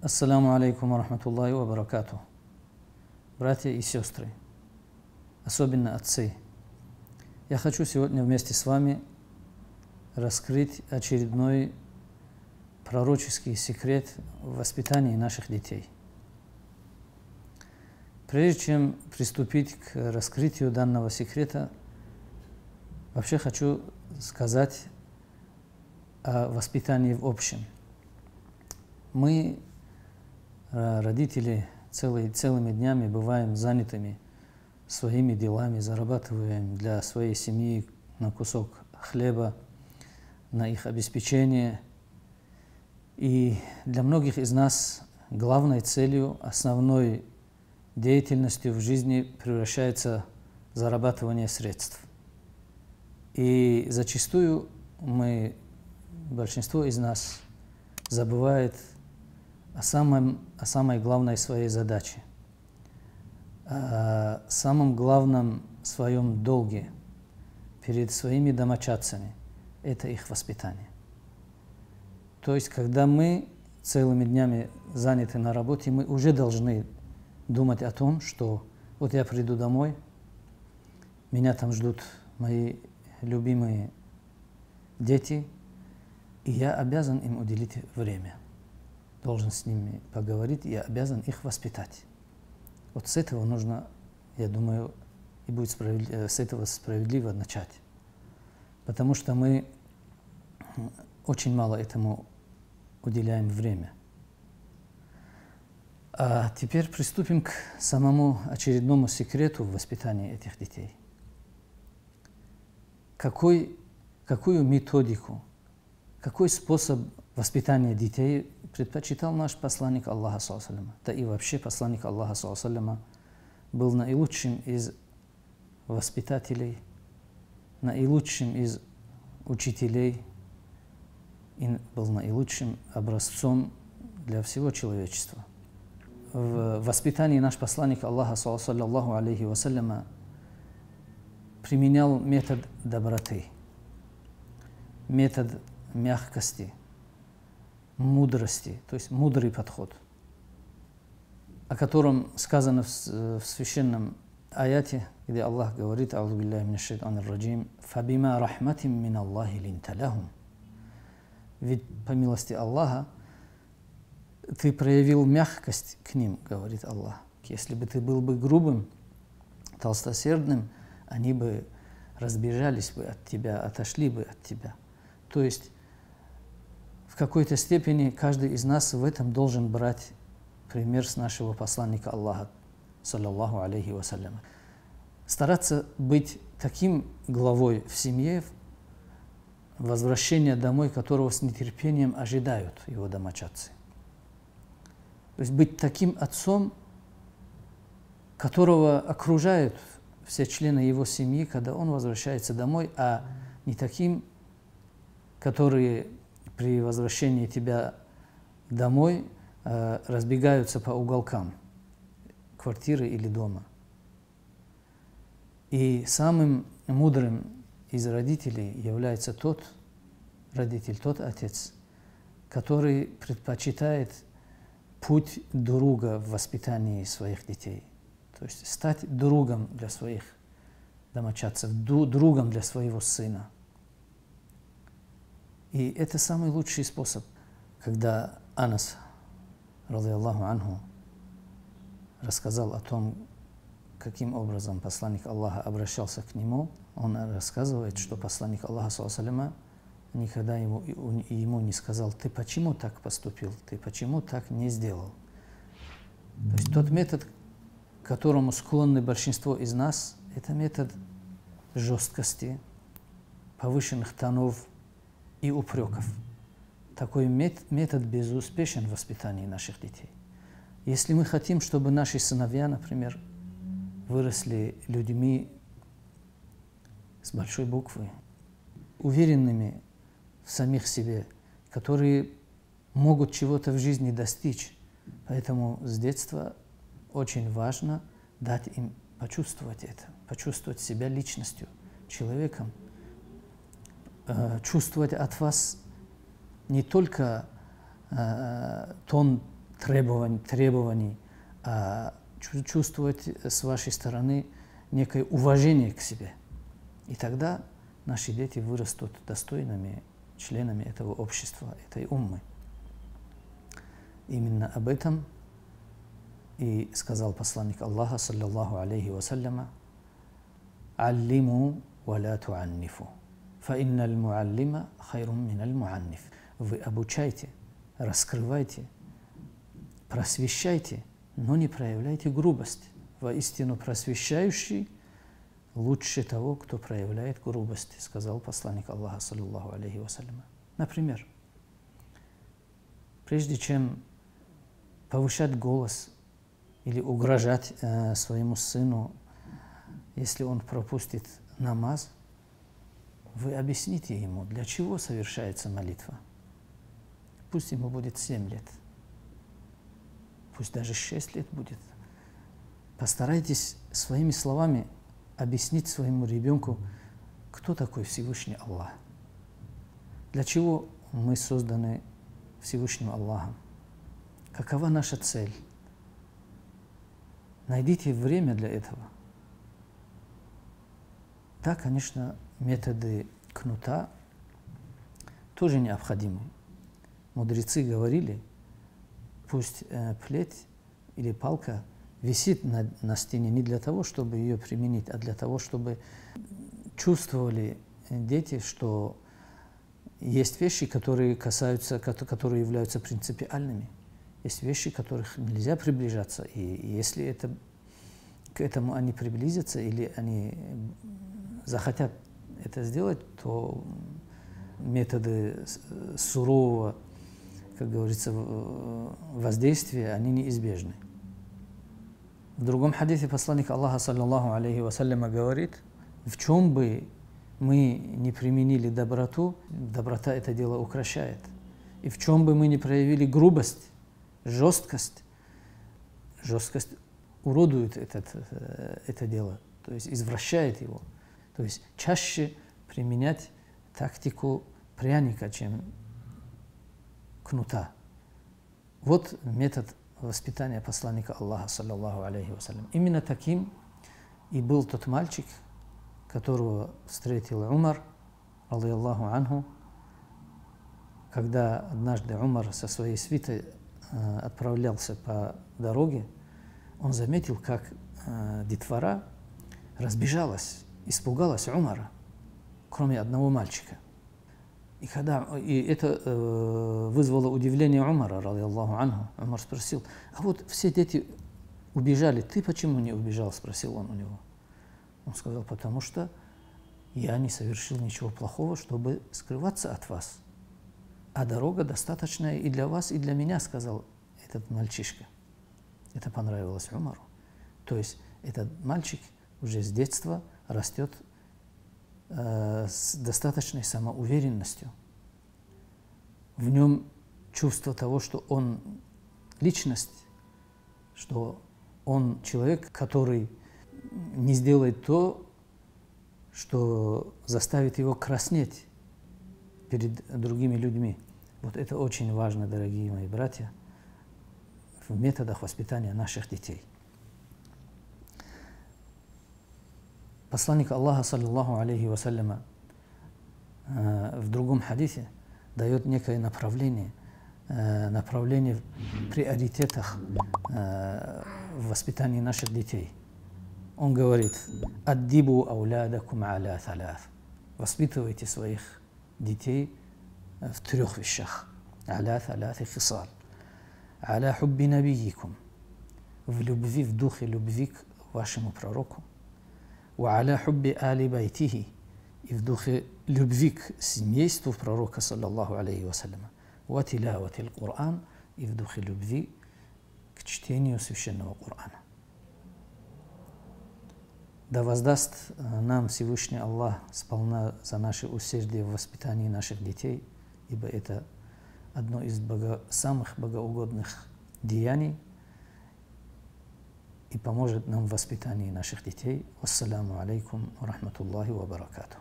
Ассаламу алейкум ва рахматуллахи ва баракату. Братья и сестры, особенно отцы, я хочу сегодня вместе с вами раскрыть очередной пророческий секрет в воспитании наших детей. Прежде чем приступить к раскрытию данного секрета, вообще хочу сказать о воспитании в общем. Мы, родители, целыми днями бываем занятыми своими делами, зарабатываем для своей семьи на кусок хлеба, на их обеспечение. И для многих из нас главной целью, основной деятельностью в жизни превращается зарабатывание средств. И зачастую большинство из нас забывает о самой главной своей задаче, о самом главном своем долге перед своими домочадцами – это их воспитание. То есть, когда мы целыми днями заняты на работе, мы уже должны думать о том, что вот я приду домой, меня там ждут мои любимые дети, и я обязан им уделить время. Должен с ними поговорить, я обязан их воспитать. Вот с этого нужно, я думаю, и будет справедливо начать. Потому что мы очень мало этому уделяем время. А теперь приступим к самому очередному секрету в воспитании этих детей. Какую методику, какой способ воспитания детей предпочитал наш посланник Аллаха, да и вообще посланник Аллаха был наилучшим из воспитателей, наилучшим из учителей и был наилучшим образцом для всего человечества. В воспитании наш посланник Аллаха применял метод доброты, метод мягкости, мудрости, то есть мудрый подход, о котором сказано в священном аяте, где Аллах говорит: «А'узу билляхи мина аш-шайтани ар-раджим, фабима рахматин мин Аллахи линта лахум». Ведь по милости Аллаха ты проявил мягкость к ним, говорит Аллах. Если бы ты был бы грубым, толстосердным, они бы разбежались бы от тебя, отошли бы от тебя. То есть в какой-то степени каждый из нас в этом должен брать пример с нашего посланника Аллаха, саллаллаху алейхи вассалям. Стараться быть таким главой в семье, возвращение домой которого с нетерпением ожидают его домочадцы. То есть быть таким отцом, которого окружают все члены его семьи, когда он возвращается домой, а не таким, которые при возвращении тебя домой разбегаются по уголкам квартиры или дома. И самым мудрым из родителей является тот родитель, тот отец, который предпочитает путь друга в воспитании своих детей. То есть стать другом для своих домочадцев, другом для своего сына. И это самый лучший способ, когда Анас, радиллаху анху, рассказал о том, каким образом посланник Аллаха обращался к нему. Он рассказывает, что посланник Аллаха, саллаллаху, никогда ему не сказал: «Ты почему так поступил? Ты почему так не сделал?» То есть тот метод, к которому склонны большинство из нас, это метод жесткости, повышенных тонов и упреков. Такой метод безуспешен в воспитании наших детей. Если мы хотим, чтобы наши сыновья, например, выросли людьми с большой буквы, уверенными в самих себе, которые могут чего-то в жизни достичь, поэтому с детства очень важно дать им почувствовать это, почувствовать себя личностью, человеком, чувствовать от вас не только тон требований, а чувствовать с вашей стороны некое уважение к себе. И тогда наши дети вырастут достойными членами этого общества, этой уммы. Именно об этом и сказал посланник Аллаха, саллаллаху алейхи вассаляма: «Аллиму валя туаннифу, фа инналь муаллима хайрум миналь муанниф». Вы обучайте, раскрывайте, просвещайте, но не проявляйте грубость. Воистину просвещающий лучше того, кто проявляет грубость, сказал посланник Аллаха, саллаллаху алейхи вассаляма. Например, прежде чем повышать голос или угрожать своему сыну, если он пропустит намаз, вы объясните ему, для чего совершается молитва. Пусть ему будет 7 лет, пусть даже 6 лет будет. Постарайтесь своими словами объяснить своему ребенку, кто такой Всевышний Аллах, для чего мы созданы Всевышним Аллахом, какова наша цель. Найдите время для этого. Да, конечно, методы кнута тоже необходимы. Мудрецы говорили, пусть плеть или палка висит на стене не для того, чтобы ее применить, а для того, чтобы чувствовали дети, что есть вещи, которые являются принципиальными. Есть вещи, которых нельзя приближаться, и если к этому они приблизятся или они захотят это сделать, то методы сурового, как говорится, воздействия, они неизбежны. В другом хадисе посланник Аллаха, саллаллаху алейхи вассаляма, говорит: в чем бы мы не применили доброту, доброта это дело украшает. И в чем бы мы не проявили грубость, жесткость уродует это дело, то есть извращает его. То есть чаще применять тактику пряника, чем кнута. Вот метод воспитания посланника Аллаха, саллаллаху алейхи вассалям. Именно таким и был тот мальчик, которого встретил Умар, алейхи анху, когда однажды Умар со своей свитой отправлялся по дороге, он заметил, как детвора разбежалась, испугалась Умара, кроме одного мальчика. И это вызвало удивление Умара, радиллаху анху. Умар спросил: а вот все дети убежали, ты почему не убежал? Спросил он у него. Он сказал: потому что я не совершил ничего плохого, чтобы скрываться от вас. А дорога достаточная и для вас, и для меня, сказал этот мальчишка. Это понравилось Умару. То есть этот мальчик уже с детства растет с достаточной самоуверенностью. В нем чувство того, что он личность, что он человек, который не сделает то, что заставит его краснеть перед другими людьми. Вот это очень важно, дорогие мои братья, в методах воспитания наших детей. Посланник Аллаха, саллаллаху алейхи вассаляма, в другом хадисе дает некое направление в приоритетах в воспитании наших детей. Он говорит: «Аддибу аулядакум аля талаф». Воспитывайте своих детей в 3 вещах. «Аля талаф и хисал». «Аля хубби набийикум». В любви, в духе любви к вашему пророку. «Уаля хубби али байтихи». И в духе любви к семейству пророка, саллаллаху алейхи вассаляма. «Уатилаватил Кур'ан». И в духе любви к чтению священного Кур'ана. Да воздаст нам Всевышний Аллах сполна за наши усердие в воспитании наших детей, ибо это одно из самых богоугодных деяний и поможет нам в воспитании наших детей. Вассаляму алейкум ва рахматуллахи ва баракатух.